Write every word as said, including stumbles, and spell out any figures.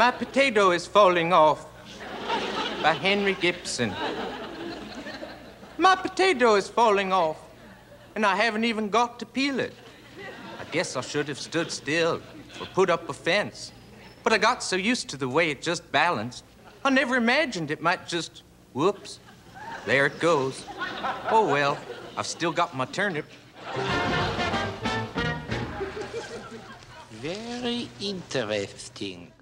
My Potato is Falling Off by Henry Gibson. My potato is falling off, and I haven't even got to peel it. I guess I should have stood still or put up a fence, but I got so used to the way it just balanced, I never imagined it might just, whoops, there it goes. Oh, well, I've still got my turnip. Very interesting.